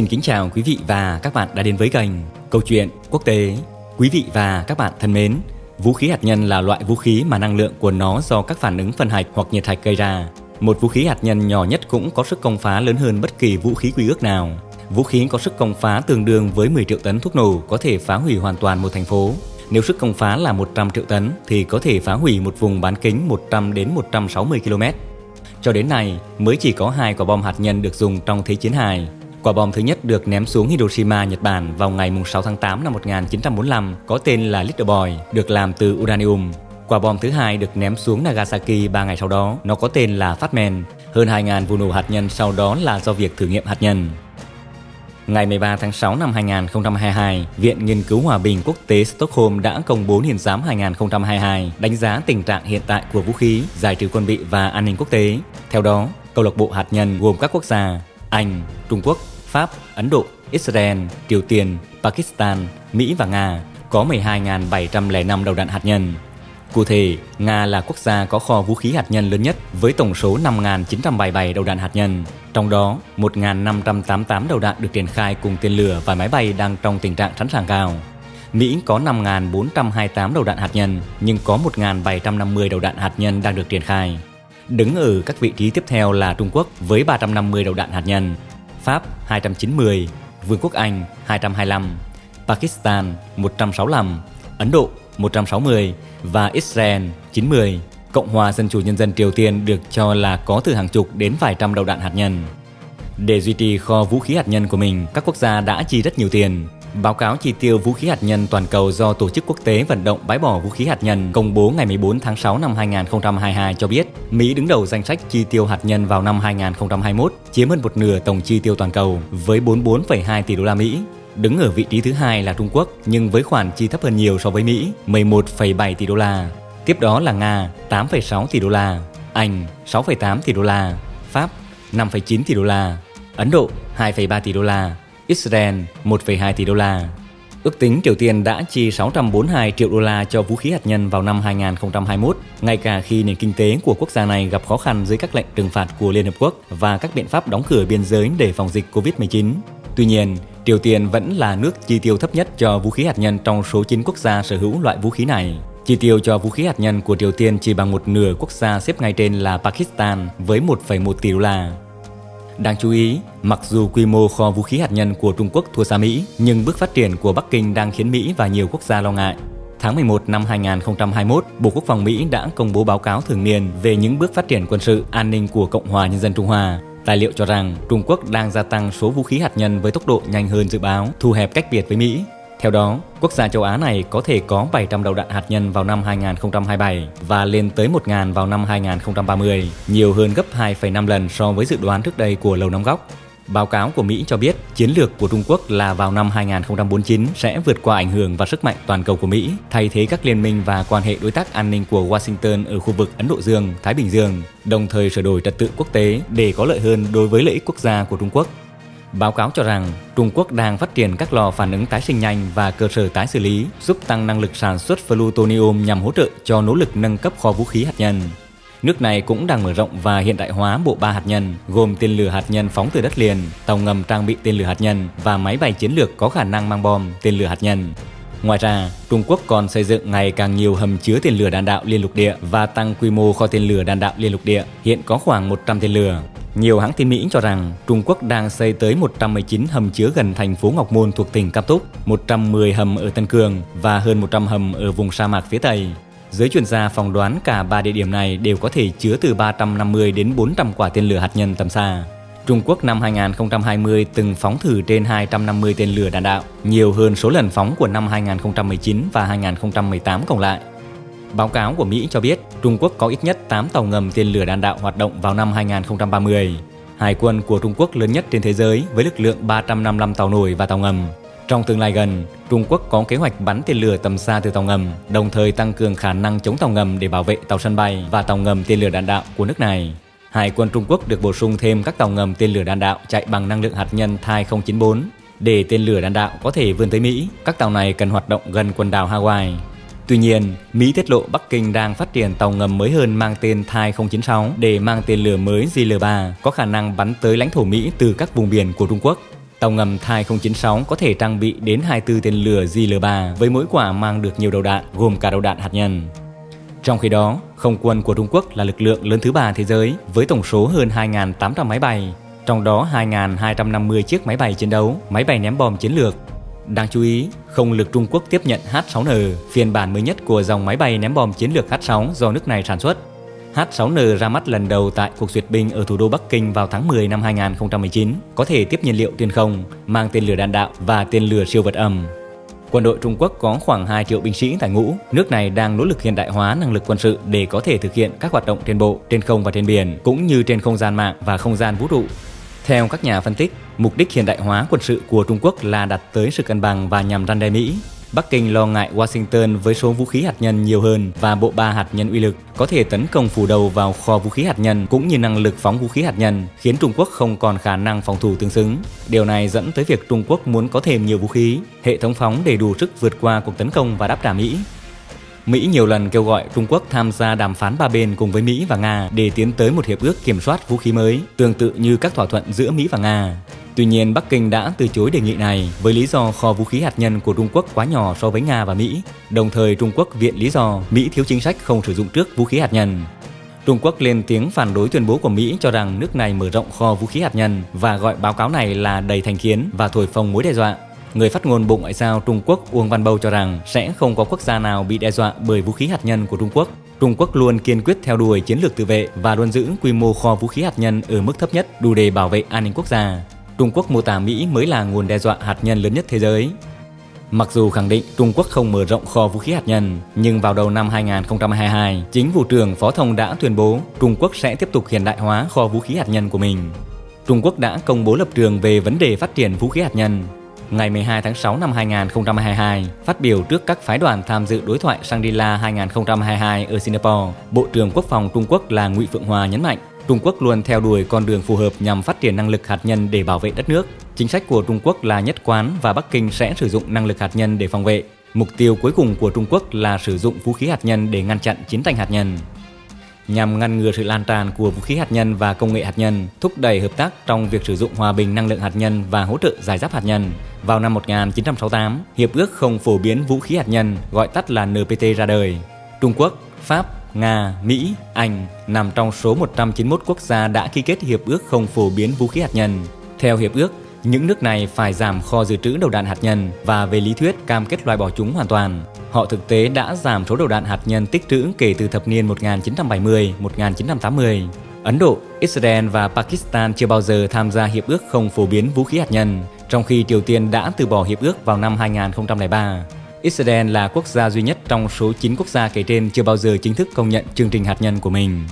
Xin kính chào quý vị và các bạn đã đến với kênh Câu Chuyện Quốc tế. Quý vị và các bạn thân mến, vũ khí hạt nhân là loại vũ khí mà năng lượng của nó do các phản ứng phân hạch hoặc nhiệt hạch gây ra. Một vũ khí hạt nhân nhỏ nhất cũng có sức công phá lớn hơn bất kỳ vũ khí quy ước nào. Vũ khí có sức công phá tương đương với 10 triệu tấn thuốc nổ có thể phá hủy hoàn toàn một thành phố. Nếu sức công phá là 100 triệu tấn thì có thể phá hủy một vùng bán kính 100 đến 160 km. Cho đến nay, mới chỉ có 2 quả bom hạt nhân được dùng trong Thế chiến 2. Quả bom thứ nhất được ném xuống Hiroshima, Nhật Bản vào ngày 6 tháng 8 năm 1945 có tên là Little Boy, được làm từ uranium. Quả bom thứ hai được ném xuống Nagasaki 3 ngày sau đó, nó có tên là Fat Man. Hơn 2.000 vụ nổ hạt nhân sau đó là do việc thử nghiệm hạt nhân. Ngày 13 tháng 6 năm 2022, Viện Nghiên cứu Hòa bình Quốc tế Stockholm đã công bố Hiện giám 2022 đánh giá tình trạng hiện tại của vũ khí, giải trừ quân bị và an ninh quốc tế. Theo đó, câu lạc bộ hạt nhân gồm các quốc gia Anh, Trung Quốc, Pháp, Ấn Độ, Israel, Triều Tiên, Pakistan, Mỹ và Nga có 12.705 đầu đạn hạt nhân. Cụ thể, Nga là quốc gia có kho vũ khí hạt nhân lớn nhất với tổng số 5.977 đầu đạn hạt nhân. Trong đó, 1.588 đầu đạn được triển khai cùng tên lửa và máy bay đang trong tình trạng sẵn sàng cao. Mỹ có 5.428 đầu đạn hạt nhân, nhưng có 1.750 đầu đạn hạt nhân đang được triển khai. Đứng ở các vị trí tiếp theo là Trung Quốc với 350 đầu đạn hạt nhân, Pháp 290, Vương quốc Anh 225, Pakistan 165, Ấn Độ 160 và Israel 90. Cộng hòa Dân chủ Nhân dân Triều Tiên được cho là có từ hàng chục đến vài trăm đầu đạn hạt nhân. Để duy trì kho vũ khí hạt nhân của mình, các quốc gia đã chi rất nhiều tiền. Báo cáo chi tiêu vũ khí hạt nhân toàn cầu do Tổ chức Quốc tế Vận động Bãi bỏ Vũ khí hạt nhân công bố ngày 14 tháng 6 năm 2022 cho biết Mỹ đứng đầu danh sách chi tiêu hạt nhân vào năm 2021, chiếm hơn một nửa tổng chi tiêu toàn cầu với 44,2 tỷ đô la Mỹ. Đứng ở vị trí thứ hai là Trung Quốc nhưng với khoản chi thấp hơn nhiều so với Mỹ, 11,7 tỷ đô la. Tiếp đó là Nga 8,6 tỷ đô la, Anh 6,8 tỷ đô la, Pháp 5,9 tỷ đô la, Ấn Độ 2,3 tỷ đô la, Israel 1,2 tỷ đô la. Ước tính Triều Tiên đã chi 642 triệu đô la cho vũ khí hạt nhân vào năm 2021, ngay cả khi nền kinh tế của quốc gia này gặp khó khăn dưới các lệnh trừng phạt của Liên Hợp Quốc và các biện pháp đóng cửa biên giới để phòng dịch Covid-19. Tuy nhiên, Triều Tiên vẫn là nước chi tiêu thấp nhất cho vũ khí hạt nhân trong số 9 quốc gia sở hữu loại vũ khí này. Chi tiêu cho vũ khí hạt nhân của Triều Tiên chỉ bằng một nửa quốc gia xếp ngay trên là Pakistan với 1,1 tỷ đô la. Đáng chú ý, mặc dù quy mô kho vũ khí hạt nhân của Trung Quốc thua xa Mỹ, nhưng bước phát triển của Bắc Kinh đang khiến Mỹ và nhiều quốc gia lo ngại. Tháng 11 năm 2021, Bộ Quốc phòng Mỹ đã công bố báo cáo thường niên về những bước phát triển quân sự, an ninh của Cộng hòa Nhân dân Trung Hoa. Tài liệu cho rằng Trung Quốc đang gia tăng số vũ khí hạt nhân với tốc độ nhanh hơn dự báo, thu hẹp cách biệt với Mỹ. Theo đó, quốc gia châu Á này có thể có 700 đầu đạn hạt nhân vào năm 2027 và lên tới 1.000 vào năm 2030, nhiều hơn gấp 2,5 lần so với dự đoán trước đây của Lầu Năm Góc. Báo cáo của Mỹ cho biết chiến lược của Trung Quốc là vào năm 2049 sẽ vượt qua ảnh hưởng và sức mạnh toàn cầu của Mỹ, thay thế các liên minh và quan hệ đối tác an ninh của Washington ở khu vực Ấn Độ Dương, Thái Bình Dương, đồng thời sửa đổi trật tự quốc tế để có lợi hơn đối với lợi ích quốc gia của Trung Quốc. Báo cáo cho rằng Trung Quốc đang phát triển các lò phản ứng tái sinh nhanh và cơ sở tái xử lý, giúp tăng năng lực sản xuất plutonium nhằm hỗ trợ cho nỗ lực nâng cấp kho vũ khí hạt nhân. Nước này cũng đang mở rộng và hiện đại hóa bộ ba hạt nhân, gồm tên lửa hạt nhân phóng từ đất liền, tàu ngầm trang bị tên lửa hạt nhân và máy bay chiến lược có khả năng mang bom tên lửa hạt nhân. Ngoài ra, Trung Quốc còn xây dựng ngày càng nhiều hầm chứa tên lửa đạn đạo liên lục địa và tăng quy mô kho tên lửa đạn đạo liên lục địa, hiện có khoảng 100 tên lửa. Nhiều hãng tin Mỹ cho rằng Trung Quốc đang xây tới 119 hầm chứa gần thành phố Ngọc Môn thuộc tỉnh Cam Túc, 110 hầm ở Tân Cường và hơn 100 hầm ở vùng sa mạc phía Tây. Giới chuyên gia phỏng đoán cả 3 địa điểm này đều có thể chứa từ 350 đến 400 quả tên lửa hạt nhân tầm xa. Trung Quốc năm 2020 từng phóng thử trên 250 tên lửa đạn đạo, nhiều hơn số lần phóng của năm 2019 và 2018 cộng lại. Báo cáo của Mỹ cho biết Trung Quốc có ít nhất 8 tàu ngầm tên lửa đạn đạo hoạt động vào năm 2030. Hải quân của Trung Quốc lớn nhất trên thế giới với lực lượng 355 tàu nổi và tàu ngầm. Trong tương lai gần, Trung Quốc có kế hoạch bắn tên lửa tầm xa từ tàu ngầm, đồng thời tăng cường khả năng chống tàu ngầm để bảo vệ tàu sân bay và tàu ngầm tên lửa đạn đạo của nước này. Hải quân Trung Quốc được bổ sung thêm các tàu ngầm tên lửa đạn đạo chạy bằng năng lượng hạt nhân Thái 094. Để tên lửa đạn đạo có thể vươn tới Mỹ, các tàu này cần hoạt động gần quần đảo Hawaii. Tuy nhiên, Mỹ tiết lộ Bắc Kinh đang phát triển tàu ngầm mới hơn mang tên Thái 096 để mang tên lửa mới JL-3 có khả năng bắn tới lãnh thổ Mỹ từ các vùng biển của Trung Quốc. Tàu ngầm Thái 096 có thể trang bị đến 24 tên lửa JL-3 với mỗi quả mang được nhiều đầu đạn, gồm cả đầu đạn hạt nhân. Trong khi đó, không quân của Trung Quốc là lực lượng lớn thứ 3 thế giới với tổng số hơn 2.800 máy bay, trong đó 2.250 chiếc máy bay chiến đấu, máy bay ném bom chiến lược. Đáng chú ý, không lực Trung Quốc tiếp nhận H-6N, phiên bản mới nhất của dòng máy bay ném bom chiến lược H-6 do nước này sản xuất. H-6N ra mắt lần đầu tại cuộc duyệt binh ở thủ đô Bắc Kinh vào tháng 10 năm 2019, có thể tiếp nhiên liệu trên không, mang tên lửa đạn đạo và tên lửa siêu vật âm. Quân đội Trung Quốc có khoảng 2 triệu binh sĩ tại ngũ, nước này đang nỗ lực hiện đại hóa năng lực quân sự để có thể thực hiện các hoạt động trên bộ, trên không và trên biển, cũng như trên không gian mạng và không gian vũ trụ. Theo các nhà phân tích, mục đích hiện đại hóa quân sự của Trung Quốc là đạt tới sự cân bằng và nhằm răn đe Mỹ. Bắc Kinh lo ngại Washington với số vũ khí hạt nhân nhiều hơn và bộ ba hạt nhân uy lực có thể tấn công phủ đầu vào kho vũ khí hạt nhân cũng như năng lực phóng vũ khí hạt nhân, khiến Trung Quốc không còn khả năng phòng thủ tương xứng. Điều này dẫn tới việc Trung Quốc muốn có thêm nhiều vũ khí, hệ thống phóng để đủ sức vượt qua cuộc tấn công và đáp trả Mỹ. Mỹ nhiều lần kêu gọi Trung Quốc tham gia đàm phán ba bên cùng với Mỹ và Nga để tiến tới một hiệp ước kiểm soát vũ khí mới, tương tự như các thỏa thuận giữa Mỹ và Nga. Tuy nhiên, Bắc Kinh đã từ chối đề nghị này với lý do kho vũ khí hạt nhân của Trung Quốc quá nhỏ so với Nga và Mỹ, đồng thời Trung Quốc viện lý do Mỹ thiếu chính sách không sử dụng trước vũ khí hạt nhân. Trung Quốc lên tiếng phản đối tuyên bố của Mỹ cho rằng nước này mở rộng kho vũ khí hạt nhân và gọi báo cáo này là đầy thành kiến và thổi phồng mối đe dọa. Người phát ngôn Bộ Ngoại giao Trung Quốc Uông Văn Bầu cho rằng sẽ không có quốc gia nào bị đe dọa bởi vũ khí hạt nhân của Trung Quốc. Trung Quốc luôn kiên quyết theo đuổi chiến lược tự vệ và luôn giữ quy mô kho vũ khí hạt nhân ở mức thấp nhất đủ để bảo vệ an ninh quốc gia. Trung Quốc mô tả Mỹ mới là nguồn đe dọa hạt nhân lớn nhất thế giới. Mặc dù khẳng định Trung Quốc không mở rộng kho vũ khí hạt nhân, nhưng vào đầu năm 2022, chính Vụ trưởng Phó Thông đã tuyên bố Trung Quốc sẽ tiếp tục hiện đại hóa kho vũ khí hạt nhân của mình. Trung Quốc đã công bố lập trường về vấn đề phát triển vũ khí hạt nhân. Ngày 12 tháng 6 năm 2022, phát biểu trước các phái đoàn tham dự đối thoại Shangri-La 2022 ở Singapore, Bộ trưởng Quốc phòng Trung Quốc là Ngụy Phượng Hòa nhấn mạnh, Trung Quốc luôn theo đuổi con đường phù hợp nhằm phát triển năng lực hạt nhân để bảo vệ đất nước. Chính sách của Trung Quốc là nhất quán và Bắc Kinh sẽ sử dụng năng lực hạt nhân để phòng vệ. Mục tiêu cuối cùng của Trung Quốc là sử dụng vũ khí hạt nhân để ngăn chặn chiến tranh hạt nhân. Nhằm ngăn ngừa sự lan tràn của vũ khí hạt nhân và công nghệ hạt nhân, thúc đẩy hợp tác trong việc sử dụng hòa bình năng lượng hạt nhân và hỗ trợ giải giáp hạt nhân. Vào năm 1968, Hiệp ước không phổ biến vũ khí hạt nhân, gọi tắt là NPT ra đời. Trung Quốc, Pháp, Nga, Mỹ, Anh nằm trong số 191 quốc gia đã ký kết Hiệp ước không phổ biến vũ khí hạt nhân. Theo Hiệp ước, những nước này phải giảm kho dự trữ đầu đạn hạt nhân và về lý thuyết cam kết loại bỏ chúng hoàn toàn. Họ thực tế đã giảm số đầu đạn hạt nhân tích trữ kể từ thập niên 1970-1980. Ấn Độ, Israel và Pakistan chưa bao giờ tham gia Hiệp ước không phổ biến vũ khí hạt nhân, trong khi Triều Tiên đã từ bỏ Hiệp ước vào năm 2003. Israel là quốc gia duy nhất trong số 9 quốc gia kể trên chưa bao giờ chính thức công nhận chương trình hạt nhân của mình.